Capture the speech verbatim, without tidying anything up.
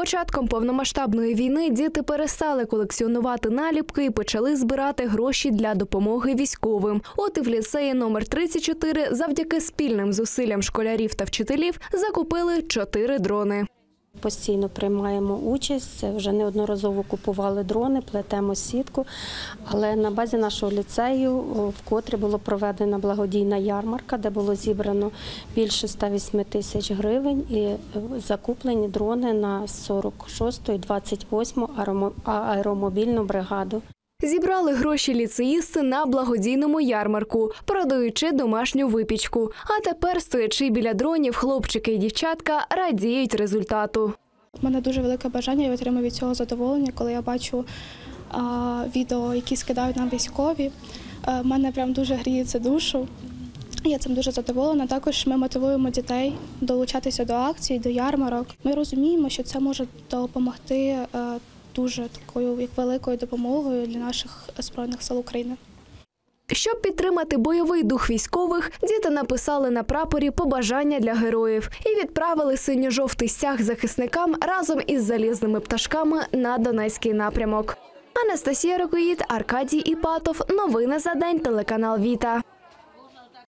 початком повномасштабної війни діти перестали колекціонувати наліпки і почали збирати гроші для допомоги військовим. От і в ліцеї номер тридцять чотири завдяки спільним зусиллям школярів та вчителів закупили чотири дрони. Постійно приймаємо участь, вже неодноразово купували дрони, плетемо сітку, але на базі нашого ліцею вкотре була проведена благодійна ярмарка, де було зібрано більше ста восьми тисяч гривень і закуплені дрони на сорок шосту і двадцять восьму аеромобільну бригаду. Зібрали гроші ліцеїсти на благодійному ярмарку, продаючи домашню випічку. А тепер, стоячи біля дронів, хлопчики і дівчатка радіють результату. У мене дуже велике бажання, я отримую від цього задоволення, коли я бачу а, відео, які скидають нам військові. У мене прям дуже гріється душу, я цим дуже задоволена. Також ми мотивуємо дітей долучатися до акцій, до ярмарок. Ми розуміємо, що це може допомогти а, дуже такою як великою допомогою для наших Збройних сил України. Щоб підтримати бойовий дух військових, діти написали на прапорі побажання для героїв і відправили синьо-жовтий стяг захисникам разом із залізними пташками на Донецький напрямок. Анастасія Рокоїд, Аркадій Іпатов. Новини за день. Телеканал Віта.